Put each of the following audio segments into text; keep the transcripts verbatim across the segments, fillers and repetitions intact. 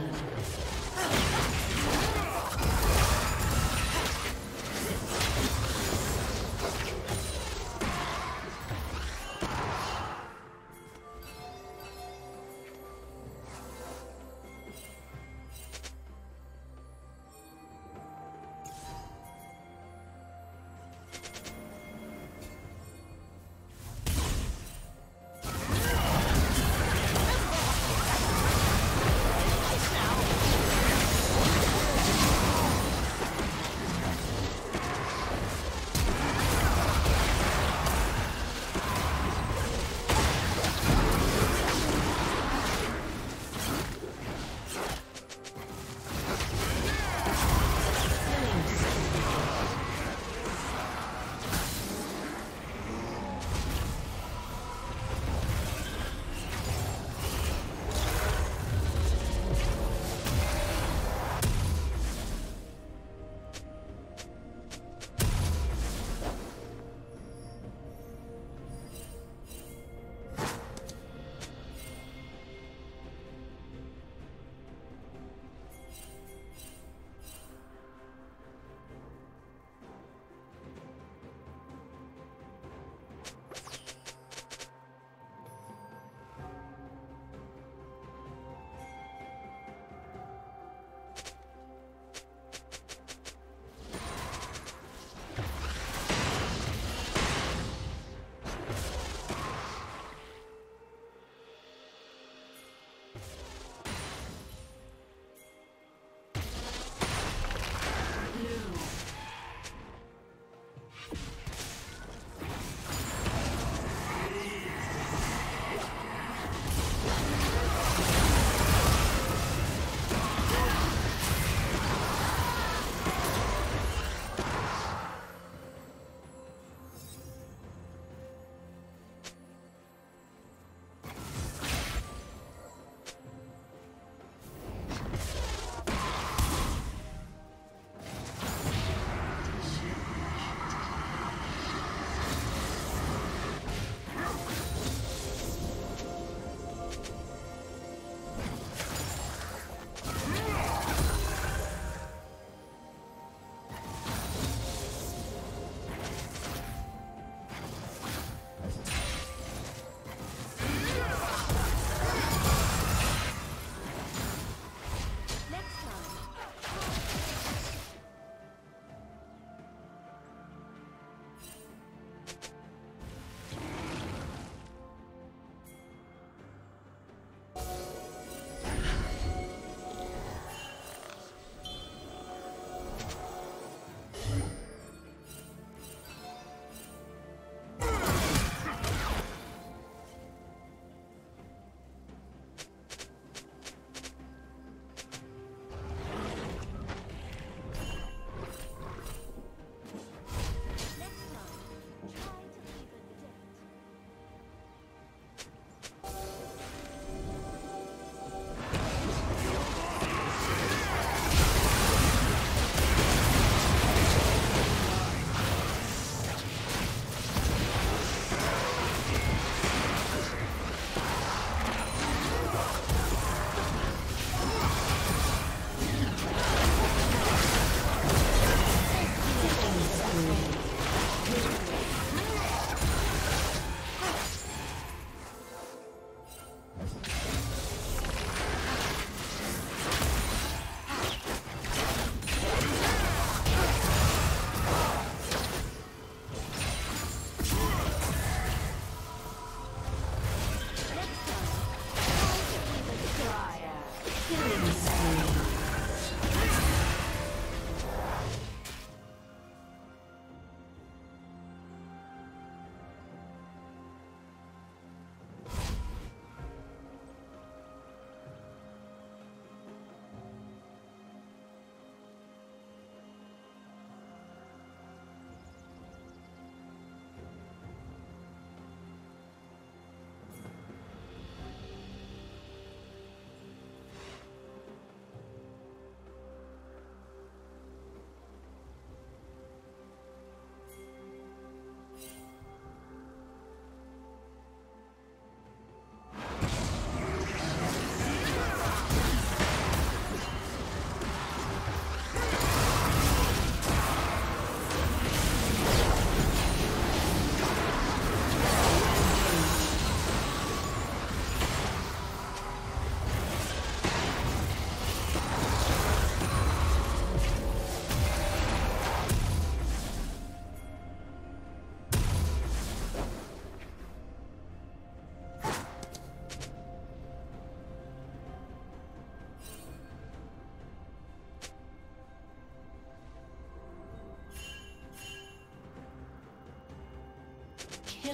down. Now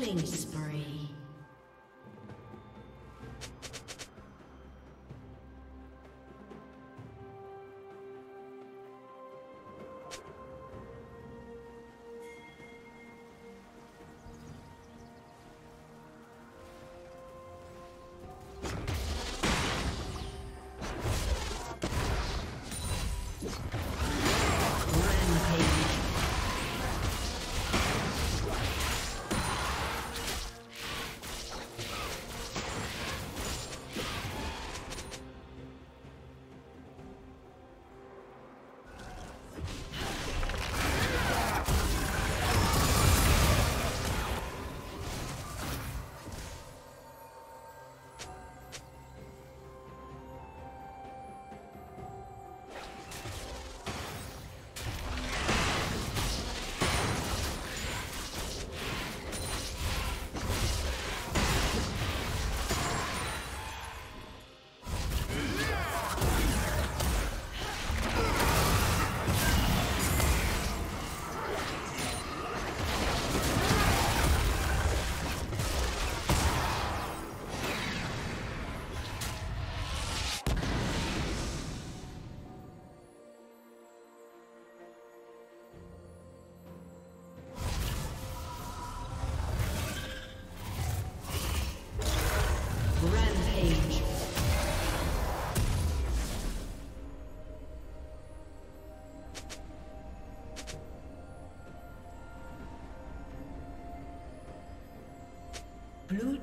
Killing spree. Blue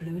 Blue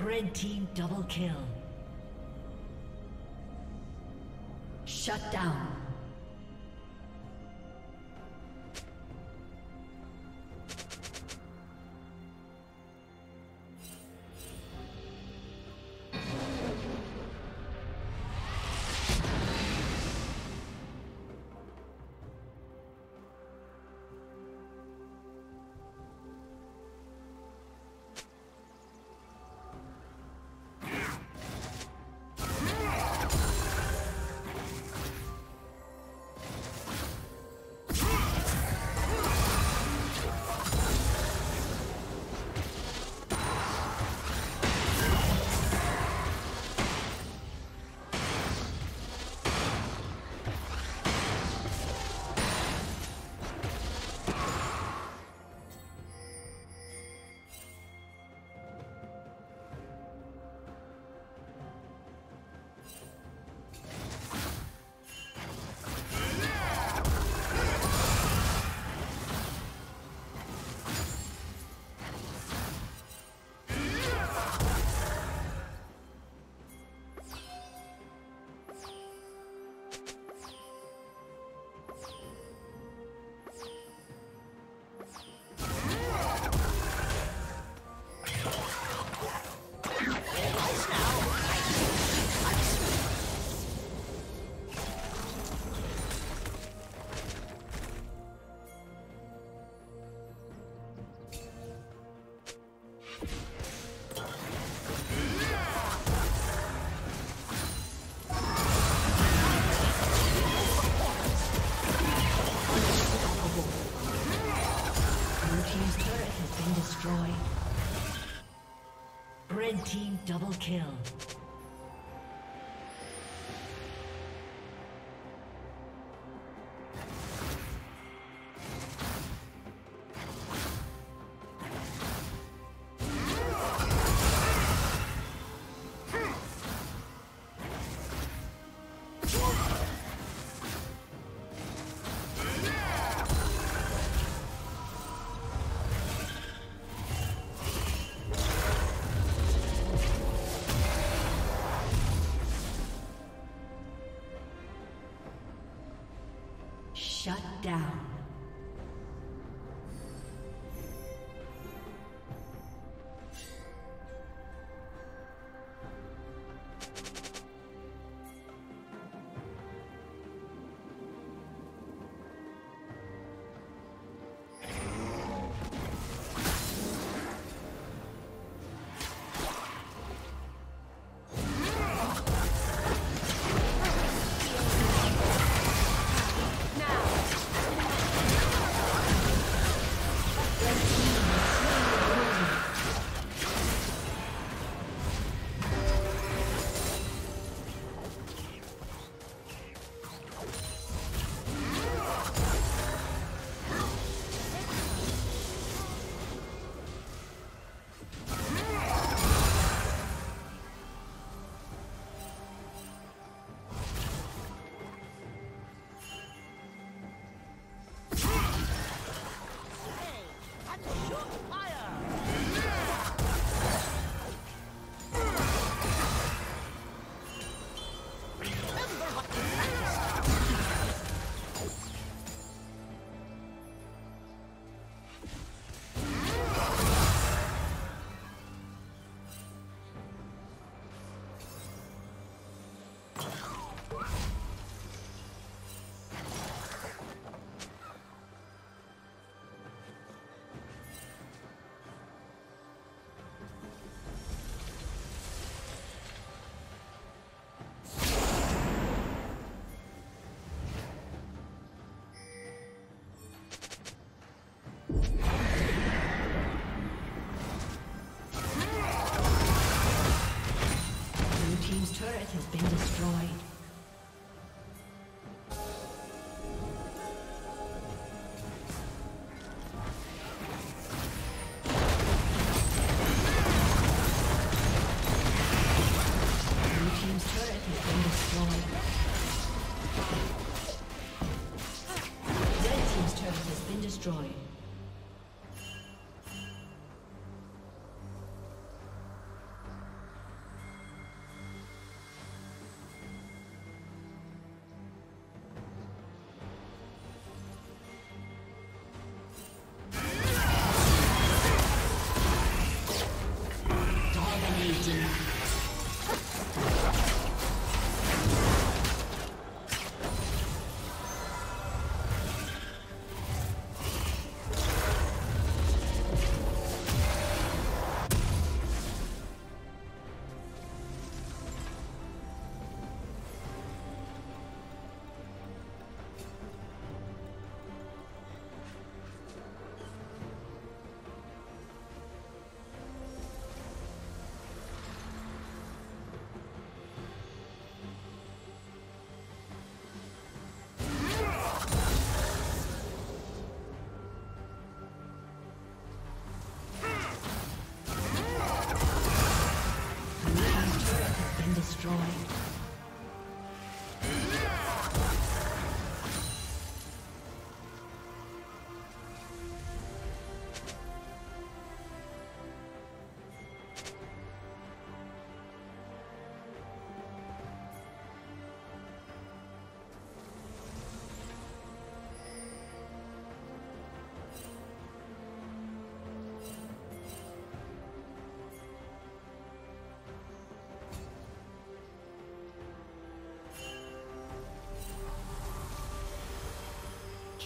Red team double kill. Shut down. Red team double kill. Shut down. Has been destroyed.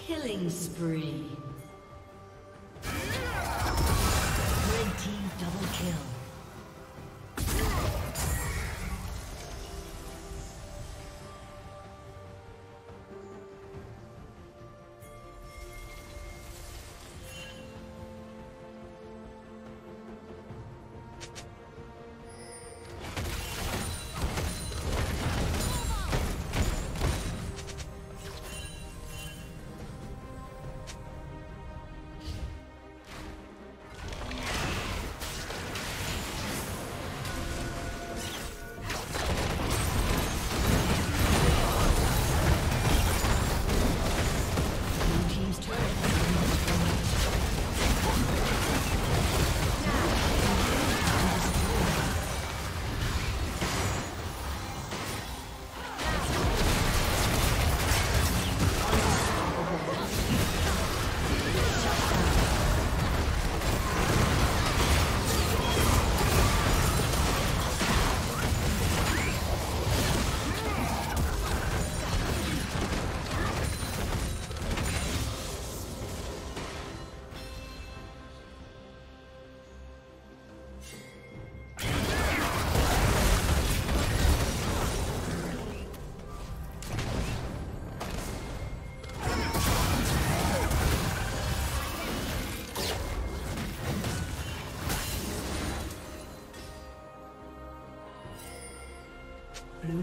Killing spree. Red team double kill. Blue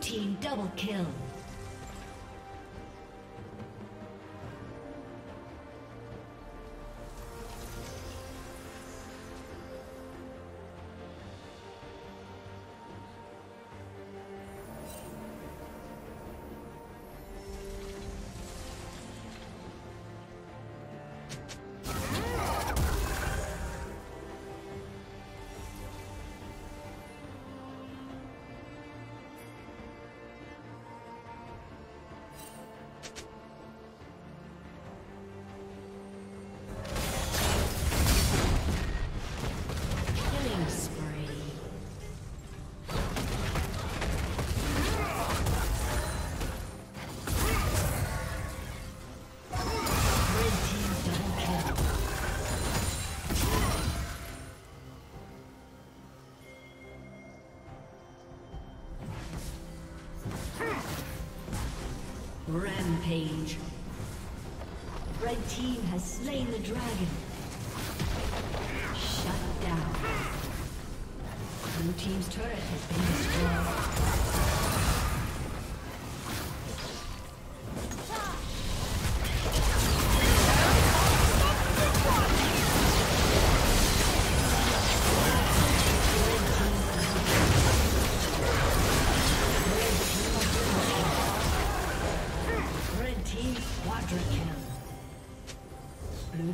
Team double kill. Rampage. Red team has slain the dragon. Shut down. Blue team's turret has been destroyed.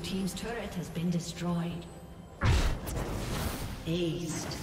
Team's turret has been destroyed. Aced.